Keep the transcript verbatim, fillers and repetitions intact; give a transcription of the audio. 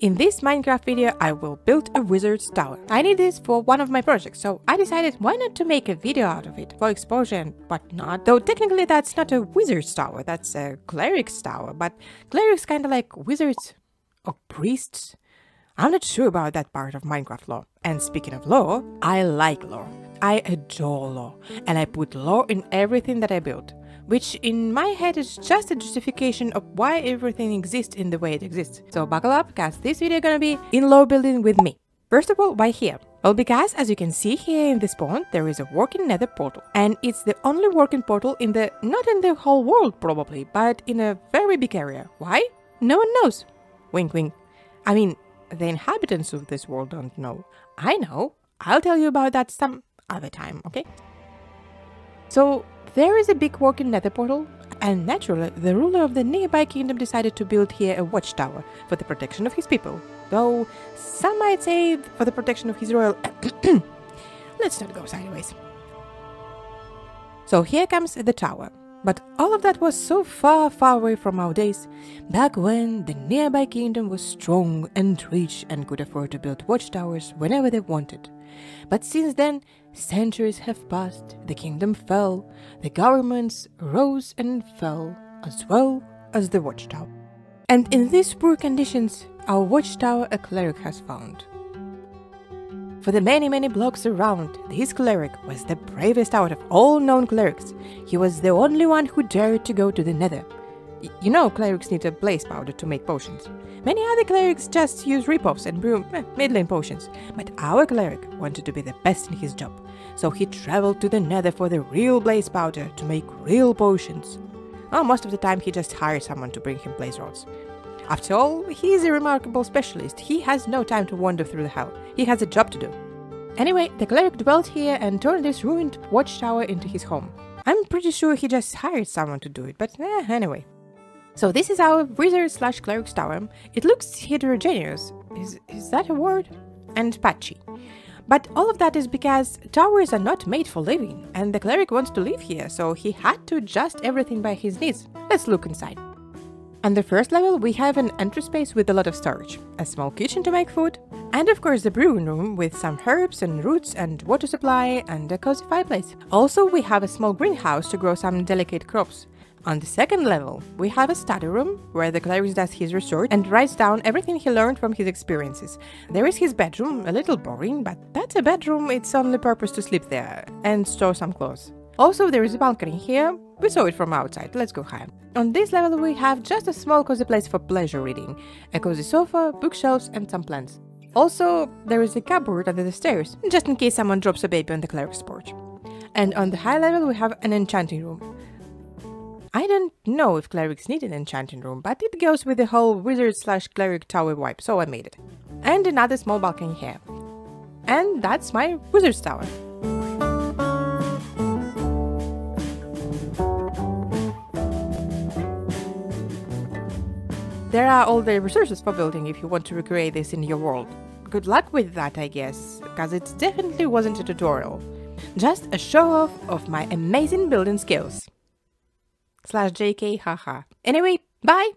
In this Minecraft video I will build a wizard's tower. I need this for one of my projects, so I decided why not to make a video out of it, for exposure and whatnot. Though technically that's not a wizard's tower, that's a cleric's tower, but clerics kinda like wizards or priests. I'm not sure about that part of Minecraft lore. And speaking of lore, I like lore. I adore lore, and I put lore in everything that I build. Which in my head is just a justification of why everything exists in the way it exists. So buckle up, cause this video gonna be in lore building with me. First of all, why here? Well, because as you can see here in this pond, there is a working nether portal. And it's the only working portal in the, not in the whole world probably, but in a very big area. Why? No one knows. Wink wink. I mean, the inhabitants of this world don't know. I know. I'll tell you about that some other time, okay? So, there is a big working nether portal, and naturally, the ruler of the nearby kingdom decided to build here a watchtower for the protection of his people. Though, some might say for the protection of his royal... Let's not go sideways. So here comes the tower. But all of that was so far, far away from our days, back when the nearby kingdom was strong and rich and could afford to build watchtowers whenever they wanted. But since then, centuries have passed, the kingdom fell, the governments rose and fell, as well as the watchtower. And in these poor conditions, our watchtower a cleric has found. For the many many blocks around, this cleric was the bravest out of all known clerics. He was the only one who dared to go to the nether. Y you know clerics need a blaze powder to make potions. Many other clerics just use ripoffs and brew eh, mid-lane potions, but our cleric wanted to be the best in his job, so he traveled to the nether for the real blaze powder to make real potions. Well, most of the time he just hired someone to bring him blaze rods. After all, he is a remarkable specialist, he has no time to wander through the hell, he has a job to do. Anyway, the cleric dwelt here and turned this ruined watchtower into his home. I'm pretty sure he just hired someone to do it, but eh, anyway. So this is our wizard slash cleric's tower. It looks heterogeneous, is, is that a word? And patchy. But all of that is because towers are not made for living, and the cleric wants to live here, so he had to adjust everything by his needs. Let's look inside. On the first level we have an entry space with a lot of storage, a small kitchen to make food, and of course the brewing room with some herbs and roots and water supply and a cozy fireplace. Also we have a small greenhouse to grow some delicate crops. On the second level we have a study room where the cleric does his research and writes down everything he learned from his experiences. There is his bedroom, a little boring, but that's a bedroom, its only purpose to sleep there and store some clothes. Also there is a balcony here. We saw it from outside, let's go higher. On this level we have just a small cozy place for pleasure reading, a cozy sofa, bookshelves and some plants. Also, there is a cupboard under the stairs, just in case someone drops a baby on the cleric's porch. And on the high level we have an enchanting room. I don't know if clerics need an enchanting room, but it goes with the whole wizard slash cleric tower vibe, so I made it. And another small balcony here. And that's my wizard's tower. There are all the resources for building if you want to recreate this in your world. Good luck with that, I guess, because it definitely wasn't a tutorial. Just a show-off of my amazing building skills. Slash J K, haha. Anyway, bye!